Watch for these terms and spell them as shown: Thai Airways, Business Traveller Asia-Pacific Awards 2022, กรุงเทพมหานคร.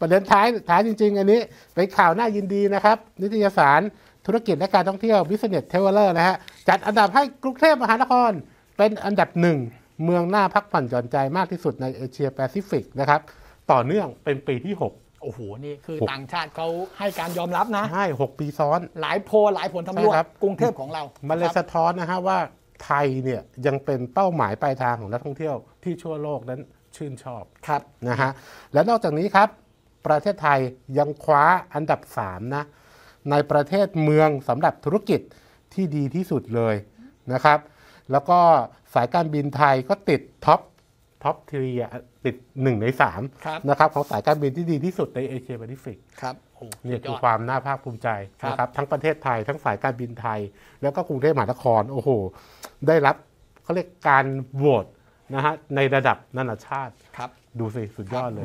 ประเด็นท้ายจริงๆอันนี้เป็นข่าวน่ายินดีนะครับนิตยสารธุรกิจและการท่องเที่ยว Business Traveller นะฮะจัดอันดับให้กรุงเทพมหานครเป็นอันดับหนึ่งเมืองน่าพักผ่อนหย่อนใจมากที่สุดในเอเชียแปซิฟิกนะครับต่อเนื่องเป็นปีที่ 6 โอ้โหนี่คือต่างชาติเขาให้การยอมรับนะใช่6 ปีซ้อนหลายโพหลายผลทำรวจกรุงเทพของเรามันเลยสะท้อนนะฮะว่าไทยเนี่ยยังเป็นเป้าหมายปลายทางของนักท่องเที่ยวที่ทั่วโลกนั้นชื่นชอบครับนะฮะและนอกจากนี้ครับประเทศไทยยังคว้าอันดับ3นะในประเทศเมืองสำหรับธุรกิจที่ดีที่สุดเลยนะครับแล้วก็สายการบินไทยก็ติดท็อปทรีติด1 ใน 3นะครับของสายการบินที่ดีที่สุดในเอเชียแปซิฟิกครับเนี่ยคือความน่าภาคภูมิใจนะครับทั้งประเทศไทยทั้งสายการบินไทยแล้วก็กรุงเทพมหานครโอ้โหได้รับเขาเรียกการโหวตนะฮะในระดับนานาชาติครับดูสิสุดยอดเลย